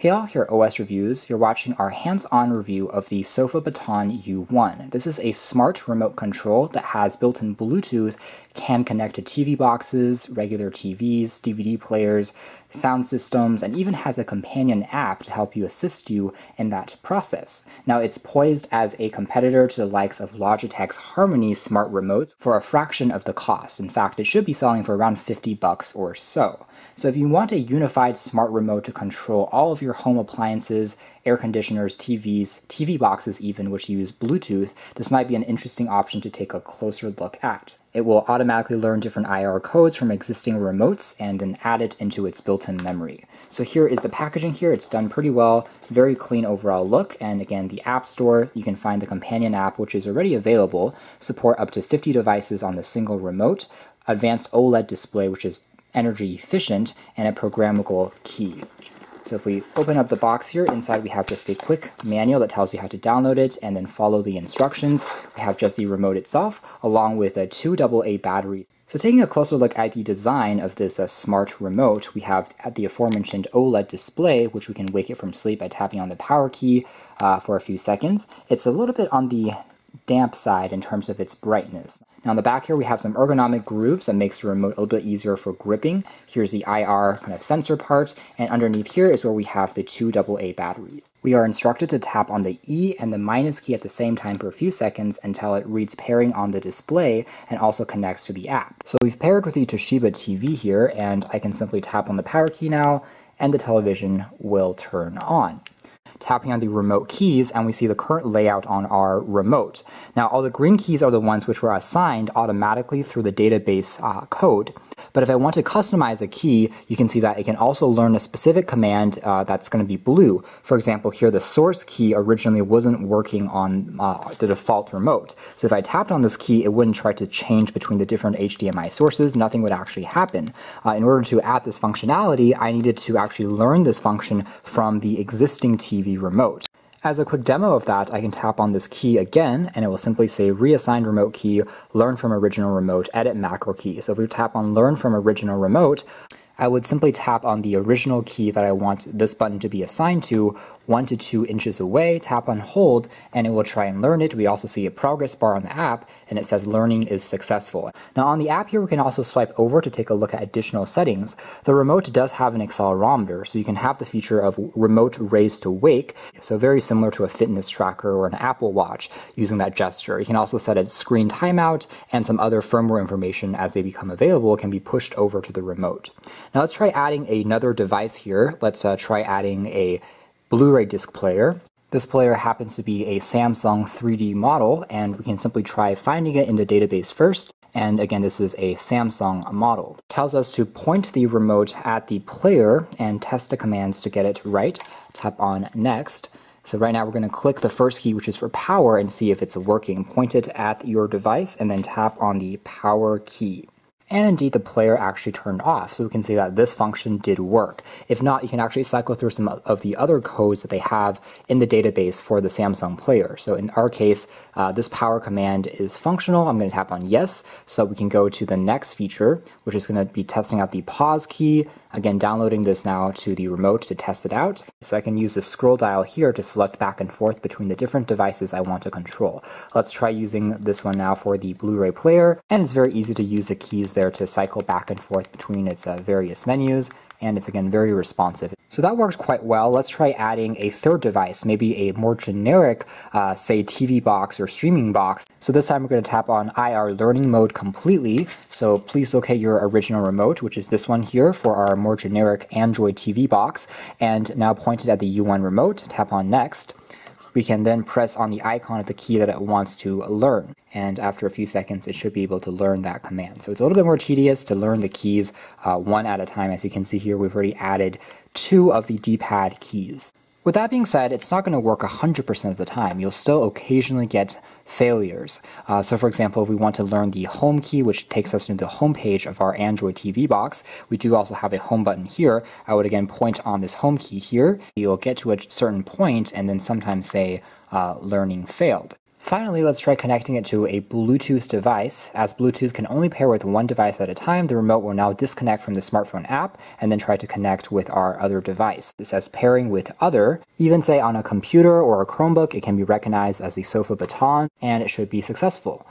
Hey all, here at OS Reviews, you're watching our hands-on review of the SofaBaton U1. This is a smart remote control that has built-in Bluetooth, can connect to TV boxes, regular TVs, DVD players, sound systems, and even has a companion app to help you assist you in that process. Now, it's poised as a competitor to the likes of Logitech's Harmony smart remotes for a fraction of the cost. In fact, it should be selling for around $50 or so. So if you want a unified smart remote to control all of your home appliances, air conditioners, TVs, TV boxes even, which use Bluetooth, this might be an interesting option to take a closer look at. It will automatically learn different IR codes from existing remotes and then add it into its built-in memory. So here is the packaging here. It's done pretty well, very clean overall look. And again, the App Store, you can find the companion app, which is already available, support up to 50 devices on the single remote, advanced OLED display, which is energy efficient, and a programmable key. So if we open up the box here, inside we have just a quick manual that tells you how to download it and then follow the instructions. We have just the remote itself, along with two AA batteries. So taking a closer look at the design of this smart remote, we have the aforementioned OLED display, which we can wake it from sleep by tapping on the power key for a few seconds. It's a little bit on the damp side in terms of its brightness. Now on the back here we have some ergonomic grooves that makes the remote a little bit easier for gripping. Here's the IR kind of sensor part, and underneath here is where we have the two AA batteries. We are instructed to tap on the E and the minus key at the same time for a few seconds until it reads pairing on the display and also connects to the app. So we've paired with the Toshiba TV here, and I can simply tap on the power key now and the television will turn on. Tapping on the remote keys and we see the current layout on our remote. Now all the green keys are the ones which were assigned automatically through the database code. But if I want to customize a key, you can see that it can also learn a specific command that's going to be blue. For example, here the source key originally wasn't working on the default remote. So if I tapped on this key, it wouldn't try to change between the different HDMI sources. Nothing would actually happen. In order to add this functionality, I needed to actually learn this function from the existing TV remote. As a quick demo of that, I can tap on this key again, and it will simply say reassign remote key, learn from original remote, edit macro key. So if we tap on learn from original remote, I would simply tap on the original key that I want this button to be assigned to, 1 to 2 inches away, tap on hold, and it will try and learn it. We also see a progress bar on the app, and it says learning is successful. Now on the app here, we can also swipe over to take a look at additional settings. The remote does have an accelerometer, so you can have the feature of remote raise to wake, so very similar to a fitness tracker or an Apple Watch using that gesture. You can also set a screen timeout, and some other firmware information as they become available can be pushed over to the remote. Now let's try adding another device here. Let's try adding a Blu-ray disc player. This player happens to be a Samsung 3D model, and we can simply try finding it in the database first. And again, this is a Samsung model. It tells us to point the remote at the player and test the commands to get it right. Tap on next. So right now we're going to click the first key, which is for power, and see if it's working. Point it at your device and then tap on the power key. And indeed, the player actually turned off, so we can see that this function did work. If not, you can actually cycle through some of the other codes that they have in the database for the Samsung player. So in our case, this power command is functional. I'm going to tap on yes, so we can go to the next feature, which is going to be testing out the pause key. Again, downloading this now to the remote to test it out. So I can use the scroll dial here to select back and forth between the different devices I want to control. Let's try using this one now for the Blu-ray player, and it's very easy to use the keys there to cycle back and forth between its various menus, and it's again very responsive. So that works quite well. Let's try adding a third device, maybe a more generic, say TV box or streaming box. So this time we're going to tap on IR learning mode completely. So please locate your original remote, which is this one here for our more generic Android TV box, and now point it at the U1 remote, tap on next. We can then press on the icon of the key that it wants to learn. And after a few seconds, it should be able to learn that command. So it's a little bit more tedious to learn the keys one at a time. As you can see here, we've already added two of the D-pad keys. With that being said, it's not going to work 100% of the time. You'll still occasionally get failures. So for example, if we want to learn the home key, which takes us to the home page of our Android TV box, we do also have a home button here. I would again point on this home key here. You'll get to a certain point and then sometimes say learning failed. Finally, let's try connecting it to a Bluetooth device. As Bluetooth can only pair with one device at a time, the remote will now disconnect from the smartphone app and then try to connect with our other device. It says pairing with other. Even say on a computer or a Chromebook, it can be recognized as the SofaBaton and it should be successful.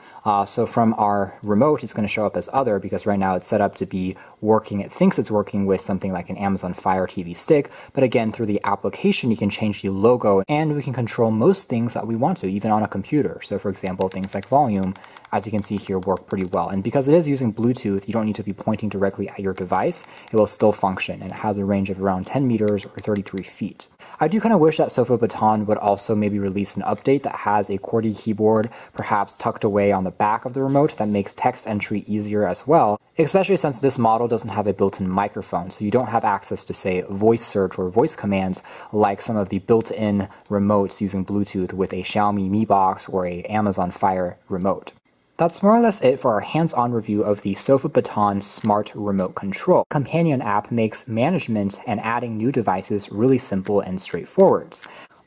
So from our remote, it's going to show up as other because right now it's set up to be working. It thinks it's working with something like an Amazon Fire TV stick. But again, through the application, you can change the logo and we can control most things that we want to, even on a computer. So for example, things like volume, as you can see here, work pretty well. And because it is using Bluetooth, you don't need to be pointing directly at your device. It will still function, and it has a range of around 10 meters or 33 feet. I do kind of wish that SofaBaton would also maybe release an update that has a QWERTY keyboard, perhaps tucked away on the back of the remote, that makes text entry easier as well, especially since this model doesn't have a built-in microphone. So you don't have access to, say, voice search or voice commands like some of the built-in remotes using Bluetooth with a Xiaomi Mi Box or an Amazon Fire remote. That's more or less it for our hands-on review of the SofaBaton Smart Remote Control. Companion app makes management and adding new devices really simple and straightforward.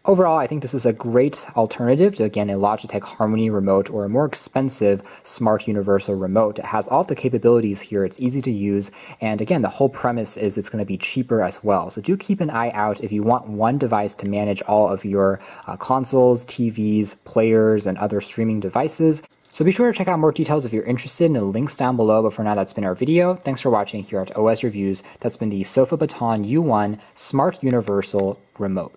Overall, I think this is a great alternative to, again, a Logitech Harmony remote or a more expensive Smart Universal remote. It has all the capabilities here, it's easy to use, and again, the whole premise is it's going to be cheaper as well. So do keep an eye out if you want one device to manage all of your consoles, TVs, players, and other streaming devices. So be sure to check out more details if you're interested, and the links down below. But for now, that's been our video. Thanks for watching here at OS Reviews. That's been the SofaBaton U1 Smart Universal Remote.